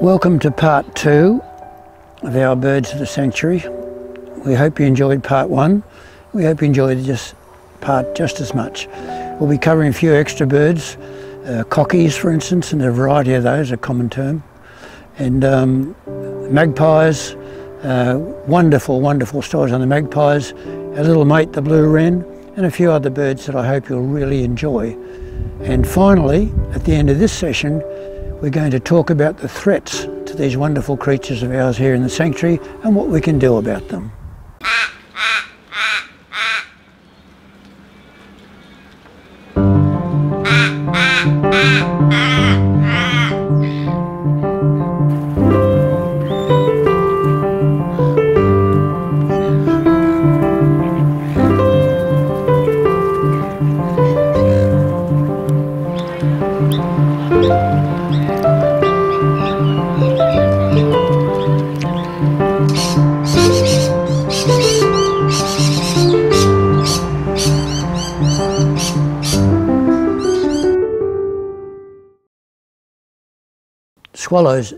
Welcome to part two of our Birds of the Sanctuary. We hope you enjoyed part one. We hope you enjoyed this part just as much. We'll be covering a few extra birds, cockies for instance, and a variety of those, a common term, and magpies, wonderful, wonderful stories on the magpies, our little mate the blue wren, and a few other birds that I hope you'll really enjoy. And finally, at the end of this session, we're going to talk about the threats to these wonderful creatures of ours here in the sanctuary and what we can do about them. Swallows,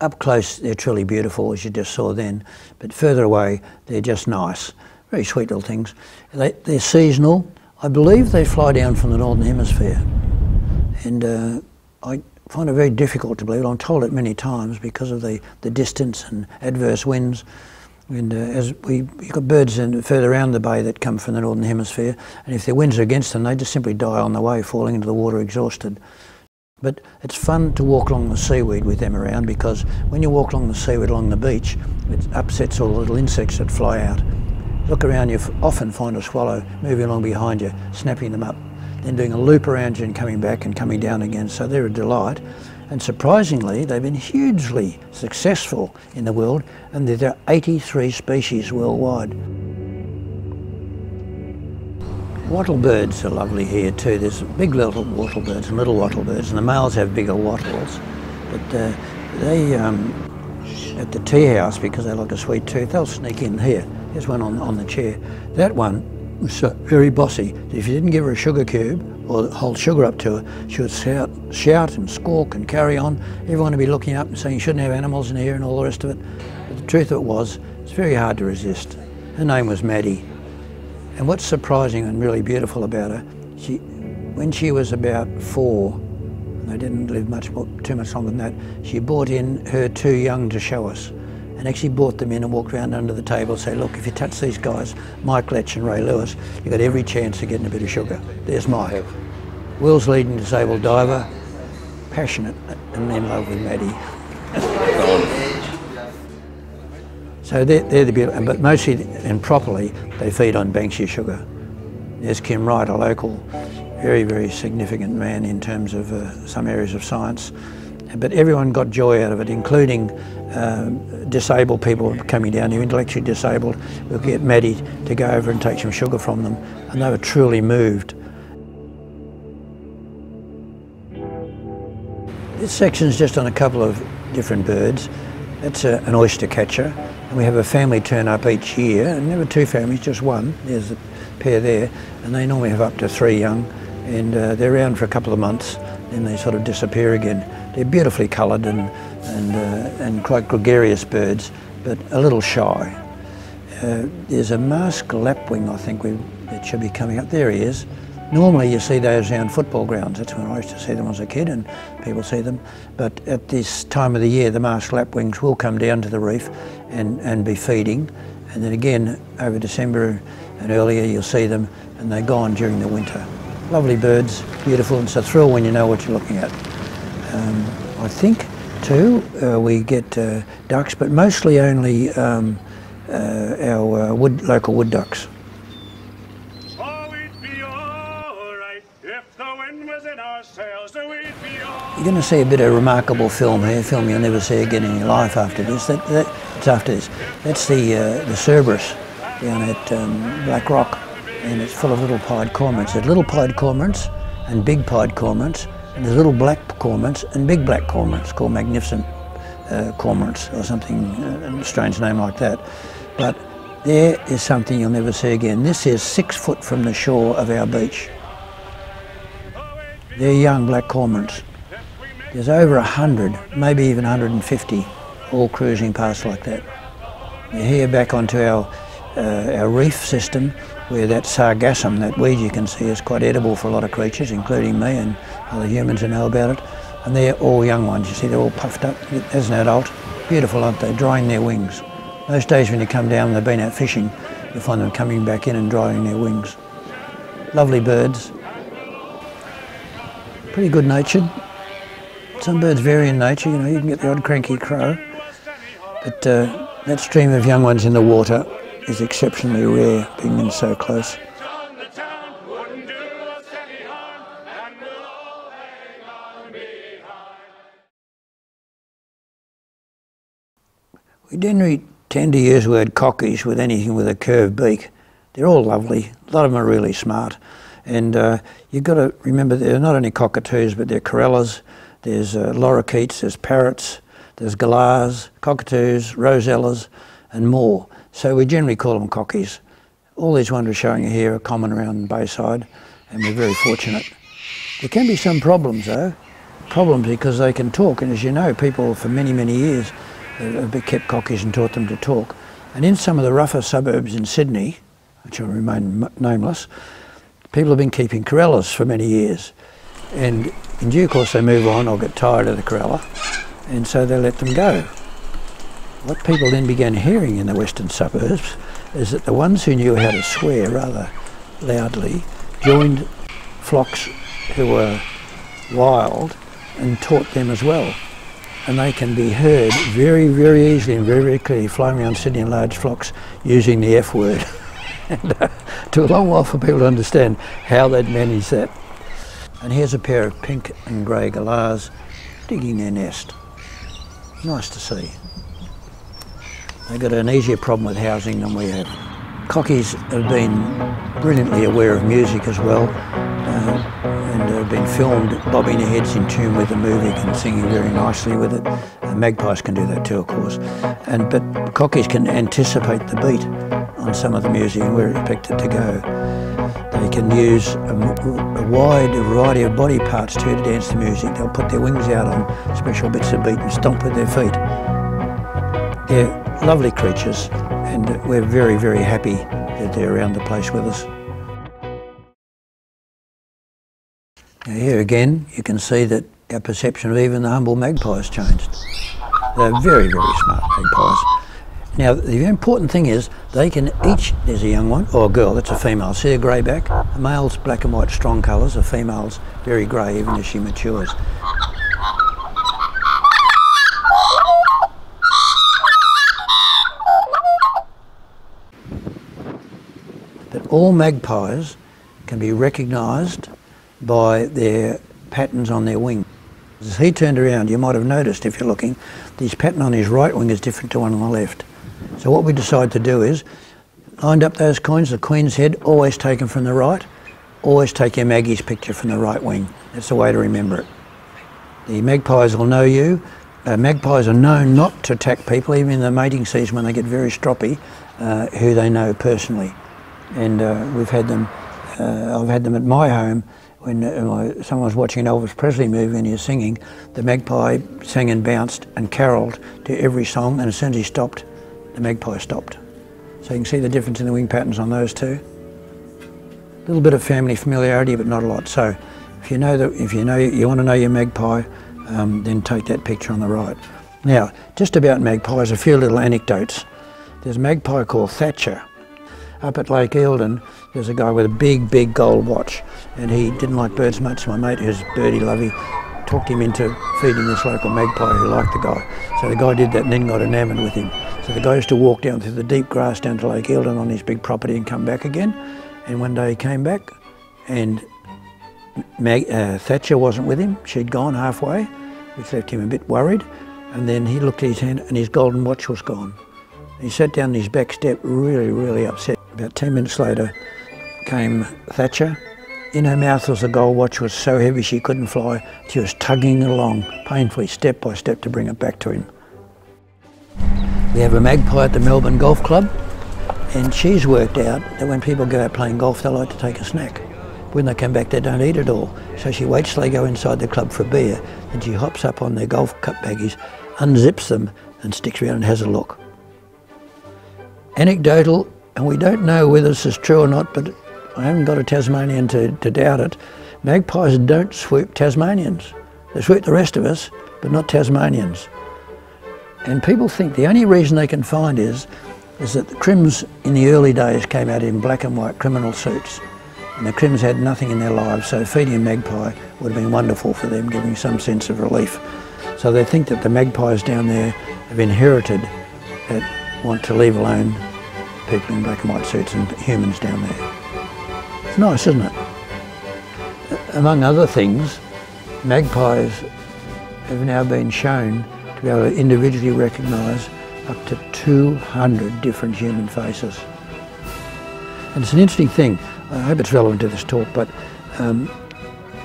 up close, they're truly beautiful, as you just saw then, but further away, they're just nice. Very sweet little things. They're seasonal. I believe they fly down from the Northern Hemisphere. And I find it very difficult to believe. I'm told it many times because of the distance and adverse winds. And you've got birds further around the bay that come from the Northern Hemisphere, and if their winds are against them, they just simply die on the way, falling into the water exhausted. But it's fun to walk along the seaweed with them around, because when you walk along the seaweed along the beach, it upsets all the little insects that fly out. Look around, you often find a swallow moving along behind you, snapping them up, then doing a loop around you and coming back and coming down again, so they're a delight. And surprisingly, they've been hugely successful in the world, and there are 83 species worldwide. Wattlebirds are lovely here too. There's big little wattlebirds and little wattlebirds, and the males have bigger wattles. But they, at the tea house, because they like a sweet tooth, they'll sneak in here. There's one on the chair. That one was so very bossy. If you didn't give her a sugar cube or hold sugar up to her, she would shout and squawk and carry on. Everyone would be looking up and saying you shouldn't have animals in here and all the rest of it. But the truth of it was, it's very hard to resist. Her name was Maddie. And what's surprising and really beautiful about her, when she was about four, and they didn't live too much longer than that, she brought in her two young to show us, and actually brought them in and walked around under the table and said, look, if you touch these guys, Mike Letch and Ray Lewis, you've got every chance of getting a bit of sugar. There's Mike, world's leading disabled diver, passionate and in love with Maddie. So they're the beautiful, but mostly and properly they feed on Banksia sugar. There's Kim Wright, a local, very, very significant man in terms of some areas of science. But everyone got joy out of it, including disabled people coming down here, intellectually disabled. We'll get Maddie to go over and take some sugar from them, and they were truly moved. This section's just on a couple of different birds. That's an oyster catcher. And we have a family turn up each year, and there were two families, just one. There's a pair there, and they normally have up to three young, and they're around for a couple of months, then they sort of disappear again. They're beautifully coloured and quite gregarious birds, but a little shy. There's a masked lapwing, I think, that should be coming up. There he is. Normally you see those around football grounds. That's when I used to see them as a kid, and people see them. But at this time of the year, the masked lapwings will come down to the reef and be feeding. And then again, over December and earlier, you'll see them, and they're gone during the winter. Lovely birds, beautiful, and it's a thrill when you know what you're looking at. I think, too, we get ducks, but mostly only our local wood ducks. You're going to see a bit of remarkable film here, a film you'll never see again in your life after this. It's after this. That's the Cerberus down at Black Rock, and it's full of little pied cormorants. There's little pied cormorants and big pied cormorants, and there's little black cormorants and big black cormorants called magnificent cormorants or something, a strange name like that. But there is something you'll never see again. This is 6 foot from the shore of our beach. They're young black cormorants. There's over 100, maybe even 150, all cruising past like that. You're here back onto our reef system, where that sargassum, that weed you can see, is quite edible for a lot of creatures, including me and other humans who know about it. And they're all young ones, you see, they're all puffed up. There's an adult. Beautiful, aren't they? Drying their wings. Most days when you come down and they've been out fishing, you find them coming back in and drying their wings. Lovely birds. Pretty good-natured. Some birds vary in nature, you know, you can get the odd cranky crow. But that stream of young ones in the water is exceptionally rare, being in so close. We generally tend to use the word cockies with anything with a curved beak. They're all lovely, a lot of them are really smart, and you've got to remember they're not only cockatoos, but they're corellas, there's lorikeets, there's parrots, there's galahs, cockatoos, rosellas and more. So we generally call them cockies. All these ones we're showing you here are common around the Bayside, and we're very fortunate. There can be some problems though, because they can talk, and as you know, people for many, many years have kept cockies and taught them to talk. And in some of the rougher suburbs in Sydney, which will remain nameless, people have been keeping corellas for many years. And in due course they move on or get tired of the corella, and so they let them go. What people then began hearing in the western suburbs is that the ones who knew how to swear rather loudly joined flocks who were wild and taught them as well. And they can be heard very, very easily and very, very clearly flying around Sydney in large flocks using the F word. And it took a long while for people to understand how they'd manage that. And here's a pair of pink and grey galahs digging their nest. Nice to see. They've got an easier problem with housing than we have. Cockies have been brilliantly aware of music as well. Have been filmed bobbing their heads in tune with the movie and singing very nicely with it. Magpies can do that too, of course. But cockies can anticipate the beat on some of the music and where it's expected to go. They can use a wide variety of body parts too to dance the music. They'll put their wings out on special bits of beat and stomp with their feet. They're lovely creatures, and we're very, very happy that they're around the place with us. Now here again, you can see that our perception of even the humble magpie has changed. They're very, very smart magpies. Now the important thing is they can each, there's a young one, or a girl, that's a female, see a grey back? A male's black and white strong colours, the female's very grey even as she matures. But all magpies can be recognised by their patterns on their wing. As he turned around, you might have noticed if you're looking, his pattern on his right wing is different to one on the left. So what we decide to do is, lined up those coins, the Queen's head, always taken from the right, always take your Maggie's picture from the right wing. That's the way to remember it. The magpies will know you. Magpies are known not to attack people, even in the mating season when they get very stroppy, who they know personally. And I've had them at my home. When someone was watching an Elvis Presley movie and he was singing, the magpie sang and bounced and carolled to every song, and as soon as he stopped, the magpie stopped. So you can see the difference in the wing patterns on those two. A little bit of family familiarity, but not a lot. So if you know that, you want to know your magpie, then take that picture on the right. Now, just about magpies, a few little anecdotes. There's a magpie called Thatcher. Up at Lake Eildon, there's a guy with a big, big gold watch, and he didn't like birds much, so my mate, who's birdie lovey, talked him into feeding this local magpie who liked the guy. So the guy did that and then got enamoured with him. So the guy used to walk down through the deep grass down to Lake Eildon on his big property and come back again, and one day he came back and Thatcher wasn't with him. She'd gone halfway, which left him a bit worried, and then he looked at his hand and his golden watch was gone. He sat down on his back step really, really upset. About 10 minutes later came Thatcher. In her mouth was a gold watch, was so heavy she couldn't fly. She was tugging it along, painfully, step by step, to bring it back to him. We have a magpie at the Melbourne Golf Club, and she's worked out that when people go out playing golf, they like to take a snack. When they come back, they don't eat it all. So she waits till they go inside the club for a beer, and she hops up on their golf cup baggies, unzips them, and sticks around and has a look. Anecdotal, and we don't know whether this is true or not, but I haven't got a Tasmanian to doubt it. Magpies don't swoop Tasmanians. They swoop the rest of us, but not Tasmanians. And people think the only reason they can find is that the crims in the early days came out in black and white criminal suits. And the crims had nothing in their lives, so feeding a magpie would have been wonderful for them, giving some sense of relief. So they think that the magpies down there have inherited that want to leave alone people in black and white suits and humans down there. It's nice, isn't it? Among other things, magpies have now been shown to be able to individually recognise up to 200 different human faces. And it's an interesting thing. I hope it's relevant to this talk, but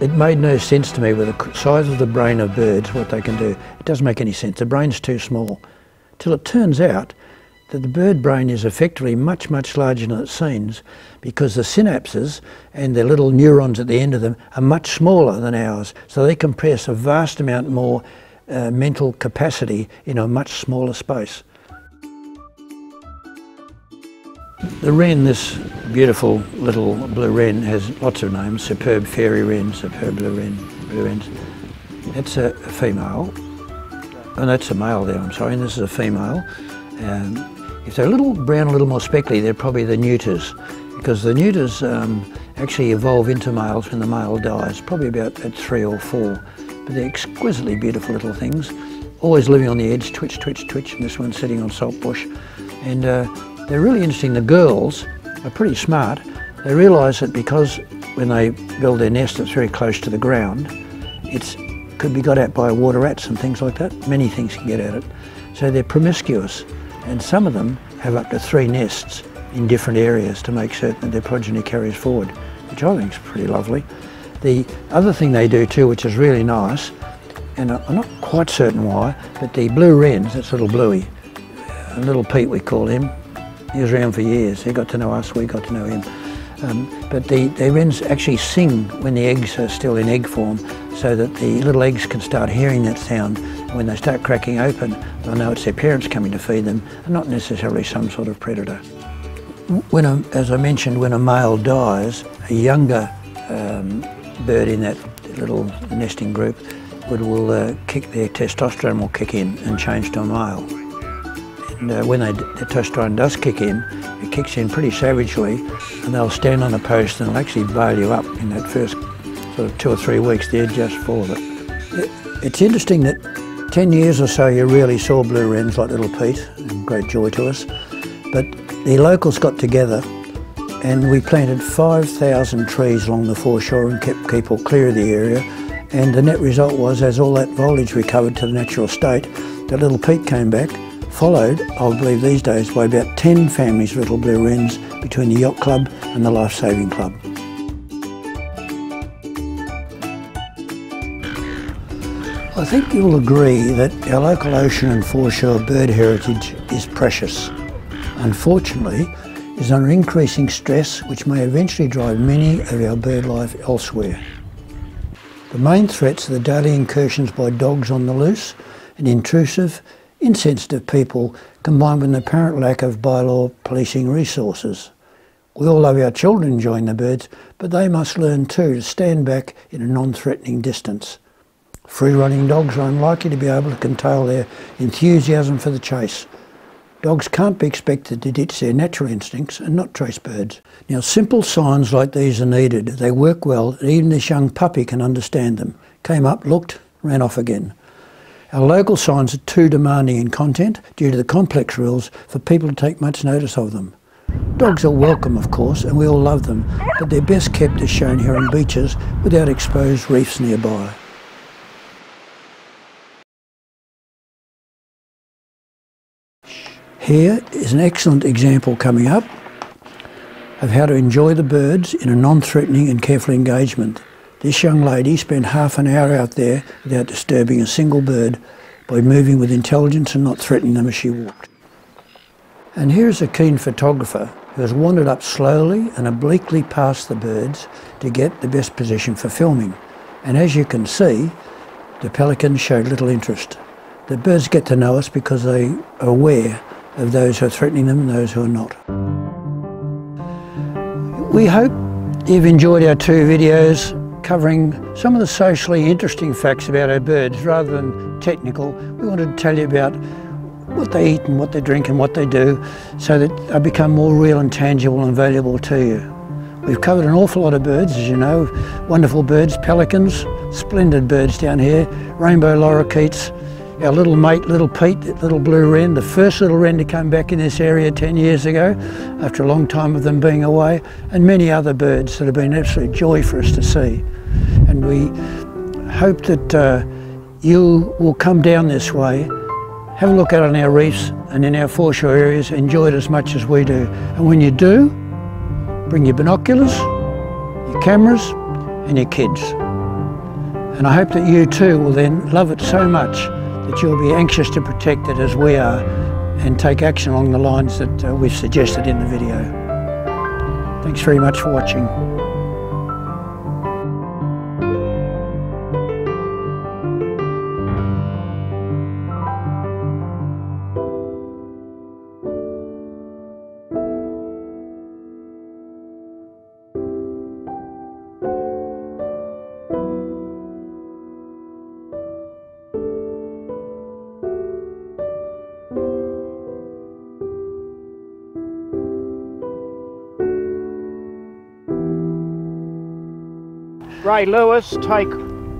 it made no sense to me with the size of the brain of birds, what they can do. It doesn't make any sense. The brain's too small. Till it turns out that the bird brain is effectively much, much larger than it seems, because the synapses and the little neurons at the end of them are much smaller than ours. So they compress a vast amount more mental capacity in a much smaller space. The wren, this beautiful little blue wren, has lots of names: superb fairy wren, superb blue wren, blue wrens. That's a female, and that's a male there, I'm sorry, and this is a female. If they're a little brown, a little more speckly, they're probably the neuters, because the neuters actually evolve into males when the male dies, probably about at 3 or 4. But they're exquisitely beautiful little things, always living on the edge, twitch, twitch, twitch, and this one's sitting on saltbush. And they're really interesting. The girls are pretty smart. They realise that because when they build their nest it's very close to the ground, it could be got at by water rats and things like that. Many things can get at it. So they're promiscuous, and some of them have up to 3 nests in different areas to make certain that their progeny carries forward, which I think is pretty lovely. The other thing they do too, which is really nice, and I'm not quite certain why, but the blue wrens, that's Little Bluey, Little Pete we call him, he was around for years. He got to know us, we got to know him. But the wrens actually sing when the eggs are still in egg form, so that the little eggs can start hearing that sound. When they start cracking open, they'll know it's their parents coming to feed them, and not necessarily some sort of predator. When a, as I mentioned, when a male dies, a younger bird in that little nesting group their testosterone will kick in and change to a male. And when the testosterone does kick in, it kicks in pretty savagely, and they'll stand on a post and they'll actually bail you up in that first sort of 2 or 3 weeks. They're just full of it. It's interesting that 10 years or so you really saw blue wrens like Little Pete, and great joy to us, but the locals got together and we planted 5,000 trees along the foreshore and kept people clear of the area, and the net result was, as all that foliage recovered to the natural state, that Little Pete came back, followed, I believe these days, by about 10 families of little blue wrens between the yacht club and the life saving club. I think you'll agree that our local ocean and foreshore bird heritage is precious. Unfortunately, it's under increasing stress, which may eventually drive many of our bird life elsewhere. The main threats are the daily incursions by dogs on the loose and intrusive, insensitive people, combined with an apparent lack of bylaw policing resources. We all love our children enjoying the birds, but they must learn too to stand back in a non-threatening distance. Free-running dogs are unlikely to be able to control their enthusiasm for the chase. Dogs can't be expected to ditch their natural instincts and not chase birds. Now, simple signs like these are needed. They work well, and even this young puppy can understand them. Came up, looked, ran off again. Our local signs are too demanding in content due to the complex rules for people to take much notice of them. Dogs are welcome, of course, and we all love them, but they're best kept as shown here on beaches without exposed reefs nearby. Here is an excellent example coming up of how to enjoy the birds in a non-threatening and careful engagement. This young lady spent half an hour out there without disturbing a single bird by moving with intelligence and not threatening them as she walked. And here's a keen photographer who has wandered up slowly and obliquely past the birds to get the best position for filming. And as you can see, the pelicans showed little interest. The birds get to know us because they are aware of those who are threatening them and those who are not. We hope you've enjoyed our two videos covering some of the socially interesting facts about our birds rather than technical. We wanted to tell you about what they eat and what they drink and what they do so that they become more real and tangible and valuable to you. We've covered an awful lot of birds, as you know, wonderful birds, pelicans, splendid birds down here, rainbow lorikeets, our little mate, Little Pete, Little Blue Wren, the first little wren to come back in this area 10 years ago after a long time of them being away, and many other birds that have been an absolute joy for us to see. And we hope that you will come down this way, have a look out on our reefs and in our foreshore areas, enjoy it as much as we do. And when you do, bring your binoculars, your cameras and your kids. And I hope that you too will then love it so much that you'll be anxious to protect it as we are and take action along the lines that we've suggested in the video. Thanks very much for watching. Ray Lewis, take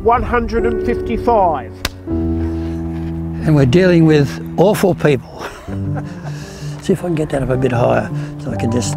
155. And we're dealing with awful people. See if I can get that up a bit higher so I can just